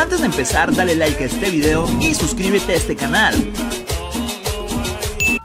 Antes de empezar, dale like a este video y suscríbete a este canal.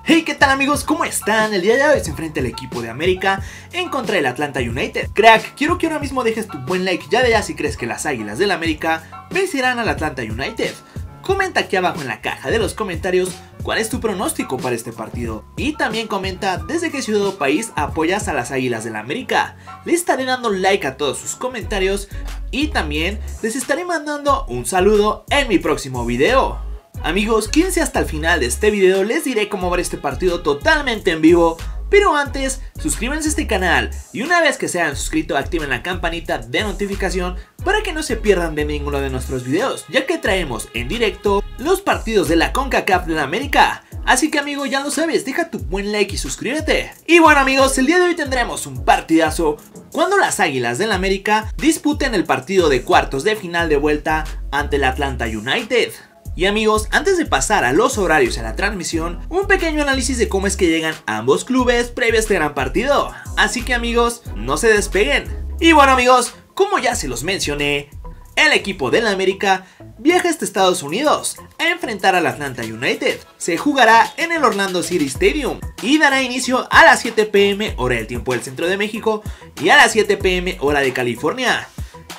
Hey, ¿qué tal amigos? ¿Cómo están? El día de hoy se enfrenta el equipo de América en contra del Atlanta United. Crack, quiero que ahora mismo dejes tu buen like ya de allá si crees que las Águilas del América vencerán al Atlanta United. Comenta aquí abajo en la caja de los comentarios cuál es tu pronóstico para este partido. Y también comenta desde qué ciudad o país apoyas a las Águilas del América. Les estaré dando like a todos sus comentarios y también les estaré mandando un saludo en mi próximo video. Amigos, quédense hasta el final de este video, les diré cómo ver este partido totalmente en vivo. Pero antes, suscríbanse a este canal y una vez que se hayan suscrito activen la campanita de notificación para que no se pierdan de ninguno de nuestros videos, ya que traemos en directo los partidos de la CONCACAF de la América. Así que amigo, ya lo sabes, deja tu buen like y suscríbete. Y bueno amigos, el día de hoy tendremos un partidazo cuando las Águilas del América disputen el partido de cuartos de final de vuelta ante el Atlanta United. Y amigos, antes de pasar a los horarios y a la transmisión, un pequeño análisis de cómo es que llegan ambos clubes previo a este gran partido. Así que amigos, no se despeguen. Y bueno amigos, como ya se los mencioné, el equipo del América viaja hasta Estados Unidos a enfrentar al Atlanta United. Se jugará en el Orlando City Stadium y dará inicio a las 7 p.m. hora del tiempo del centro de México y a las 7 p.m. hora de California.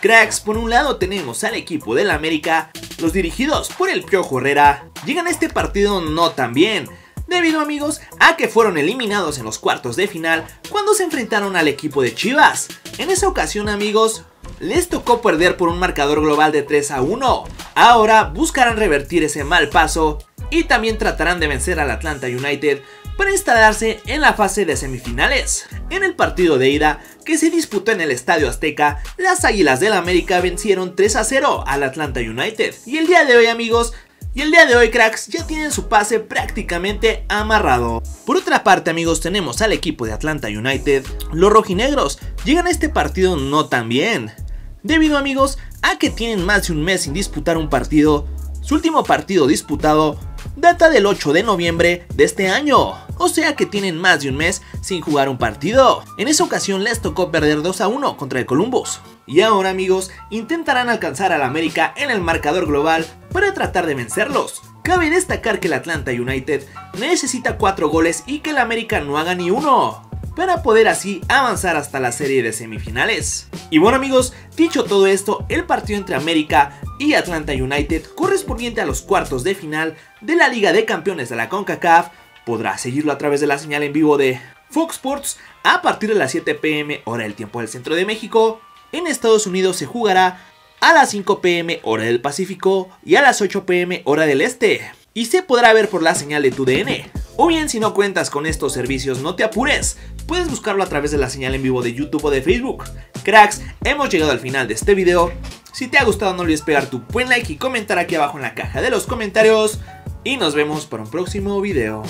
Cracks, por un lado tenemos al equipo del América. Los dirigidos por el Piojo Herrera llegan a este partido no tan bien, debido amigos a que fueron eliminados en los cuartos de final cuando se enfrentaron al equipo de Chivas. En esa ocasión amigos, les tocó perder por un marcador global de 3-1. Ahora buscarán revertir ese mal paso y también tratarán de vencer al Atlanta United para instalarse en la fase de semifinales. En el partido de ida que se disputó en el Estadio Azteca, las Águilas del América vencieron 3-0 al Atlanta United. Y el día de hoy amigos, cracks, ya tienen su pase prácticamente amarrado. Por otra parte amigos, tenemos al equipo de Atlanta United. Los rojinegros llegan a este partido no tan bien, debido amigos a que tienen más de un mes sin disputar un partido. Su último partido disputado data del 8 de noviembre de este año, o sea que tienen más de un mes sin jugar un partido. En esa ocasión les tocó perder 2-1 contra el Columbus. Y ahora amigos, intentarán alcanzar al América en el marcador global para tratar de vencerlos. Cabe destacar que el Atlanta United necesita 4 goles y que el América no haga ni uno, para poder así avanzar hasta la serie de semifinales. Y bueno amigos, dicho todo esto, el partido entre América y Atlanta United, correspondiente a los cuartos de final de la Liga de Campeones de la CONCACAF, podrá seguirlo a través de la señal en vivo de Fox Sports a partir de las 7 p.m. hora del tiempo del centro de México. En Estados Unidos se jugará a las 5 p.m. hora del Pacífico y a las 8 p.m. hora del Este, y se podrá ver por la señal de TUDN. O bien, si no cuentas con estos servicios, no te apures, puedes buscarlo a través de la señal en vivo de YouTube o de Facebook. Cracks, hemos llegado al final de este video. Si te ha gustado no olvides pegar tu buen like y comentar aquí abajo en la caja de los comentarios. Y nos vemos para un próximo video.